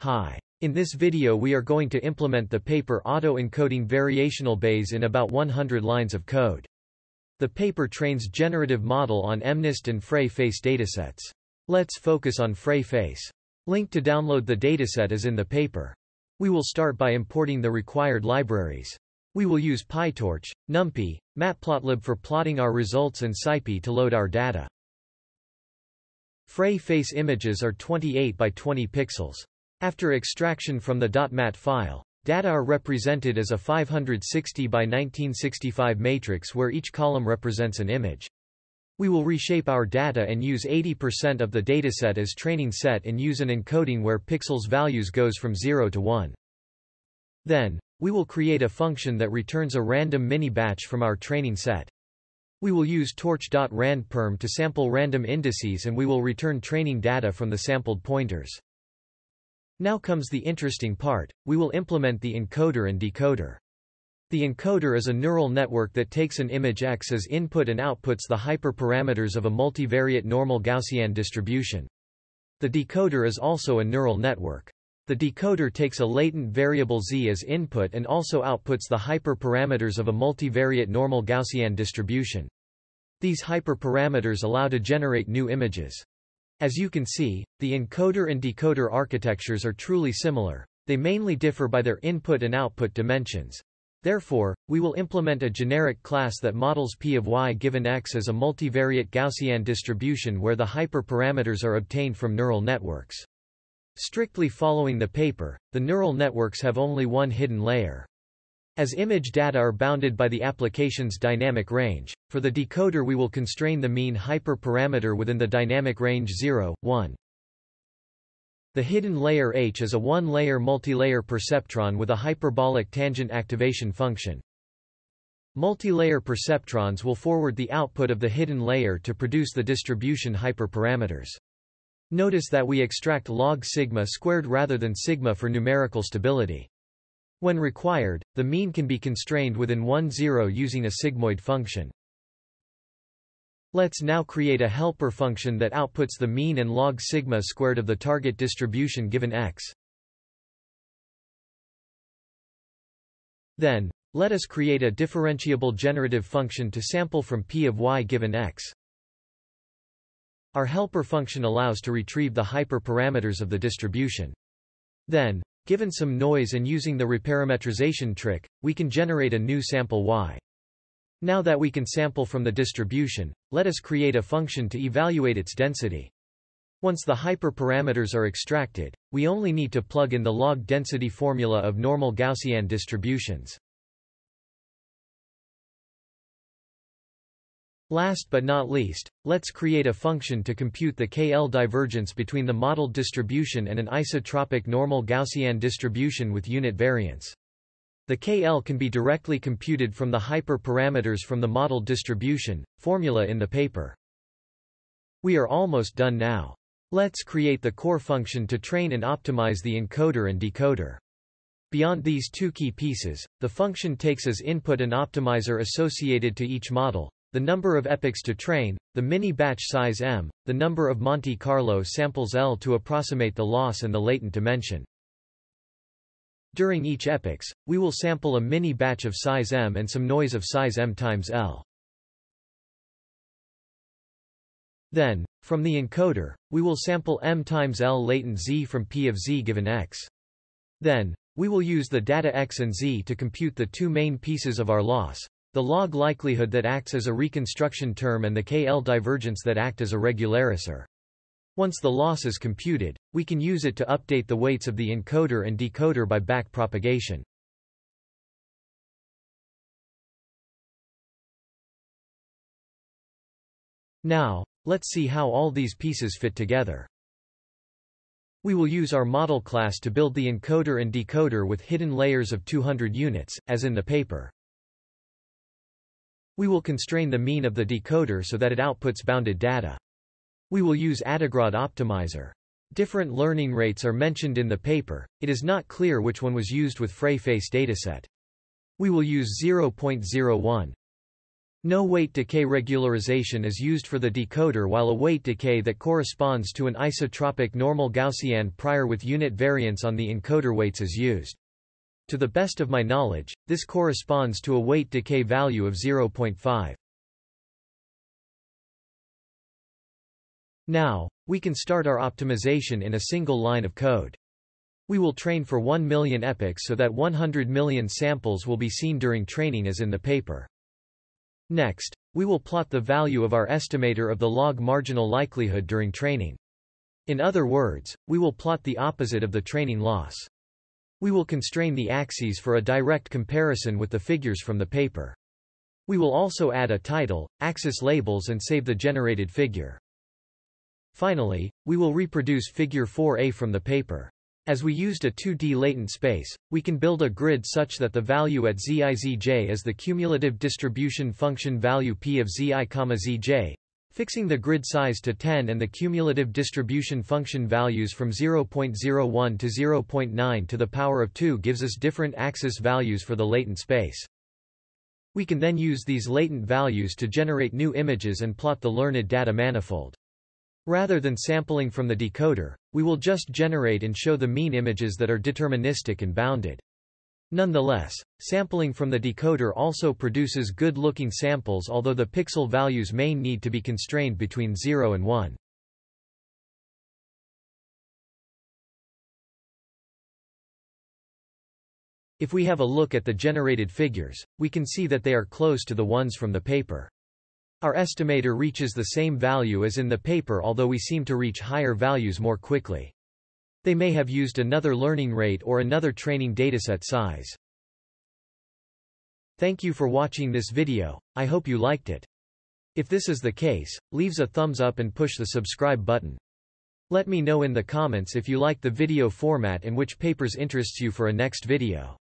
Hi. In this video we are going to implement the paper Auto-Encoding Variational Bayes in about 100 lines of code. The paper trains generative model on MNIST and Frey Face datasets. Let's focus on Frey Face. Link to download the dataset is in the paper. We will start by importing the required libraries. We will use PyTorch, NumPy, Matplotlib for plotting our results and SciPy to load our data. Frey Face images are 28 by 20 pixels. After extraction from the .mat file, data are represented as a 560 by 1965 matrix where each column represents an image. We will reshape our data and use 80% of the dataset as training set and use an encoding where pixels values goes from 0 to 1. Then, we will create a function that returns a random mini-batch from our training set. We will use torch.randperm to sample random indices and we will return training data from the sampled pointers. Now comes the interesting part, we will implement the encoder and decoder. The encoder is a neural network that takes an image X as input and outputs the hyperparameters of a multivariate normal Gaussian distribution. The decoder is also a neural network. The decoder takes a latent variable Z as input and also outputs the hyperparameters of a multivariate normal Gaussian distribution. These hyperparameters allow to generate new images. As you can see, the encoder and decoder architectures are truly similar. They mainly differ by their input and output dimensions. Therefore, we will implement a generic class that models P of y given x as a multivariate Gaussian distribution where the hyperparameters are obtained from neural networks. Strictly following the paper, the neural networks have only one hidden layer. As image data are bounded by the application's dynamic range, for the decoder we will constrain the mean hyperparameter within the dynamic range 0, 1. The hidden layer H is a one-layer multilayer perceptron with a hyperbolic tangent activation function. Multilayer perceptrons will forward the output of the hidden layer to produce the distribution hyperparameters. Notice that we extract log sigma squared rather than sigma for numerical stability. When required, the mean can be constrained within 1,0 using a sigmoid function. Let's now create a helper function that outputs the mean and log sigma squared of the target distribution given x. Then, let us create a differentiable generative function to sample from P of y given x. Our helper function allows to retrieve the hyperparameters of the distribution. Then, given some noise and using the reparametrization trick, we can generate a new sample y. Now that we can sample from the distribution, let us create a function to evaluate its density. Once the hyperparameters are extracted, we only need to plug in the log density formula of normal Gaussian distributions. Last but not least, let's create a function to compute the KL divergence between the modeled distribution and an isotropic normal Gaussian distribution with unit variance. The KL can be directly computed from the hyperparameters from the modeled distribution, formula in the paper. We are almost done now. Let's create the core function to train and optimize the encoder and decoder. Beyond these two key pieces, the function takes as input an optimizer associated to each model, the number of epochs to train, the mini-batch size m, the number of Monte Carlo samples l to approximate the loss and the latent dimension. During each epochs, we will sample a mini-batch of size m and some noise of size m times l. Then, from the encoder, we will sample m times l latent z from P of z given x. Then, we will use the data x and z to compute the two main pieces of our loss, the log likelihood that acts as a reconstruction term and the KL divergence that act as a regularizer. Once the loss is computed, we can use it to update the weights of the encoder and decoder by backpropagation. Now, let's see how all these pieces fit together. We will use our model class to build the encoder and decoder with hidden layers of 200 units, as in the paper. We will constrain the mean of the decoder so that it outputs bounded data. We will use Adagrad optimizer. Different learning rates are mentioned in the paper. It is not clear which one was used with Frey Face dataset. We will use 0.01. No weight decay regularization is used for the decoder, while a weight decay that corresponds to an isotropic normal Gaussian prior with unit variance on the encoder weights is used. To the best of my knowledge, this corresponds to a weight decay value of 0.5. Now, we can start our optimization in a single line of code. We will train for 1 million epochs so that 100 million samples will be seen during training as in the paper. Next, we will plot the value of our estimator of the log marginal likelihood during training. In other words, we will plot the opposite of the training loss. We will constrain the axes for a direct comparison with the figures from the paper. We will also add a title, axis labels, and save the generated figure. Finally, we will reproduce figure 4a from the paper. As we used a 2D latent space, we can build a grid such that the value at zizj is the cumulative distribution function value p of zi,zj, fixing the grid size to 10 and the cumulative distribution function values from 0.01 to 0.9 to the power of 2 gives us different axis values for the latent space. We can then use these latent values to generate new images and plot the learned data manifold. Rather than sampling from the decoder, we will just generate and show the mean images that are deterministic and bounded. Nonetheless, sampling from the decoder also produces good-looking samples, although the pixel values may need to be constrained between 0 and 1. If we have a look at the generated figures, we can see that they are close to the ones from the paper. Our estimator reaches the same value as in the paper, although we seem to reach higher values more quickly. They may have used another learning rate or another training dataset size. Thank you for watching this video. I hope you liked it. If this is the case, leave a thumbs up and push the subscribe button. Let me know in the comments if you like the video format and which papers interests you for a next video.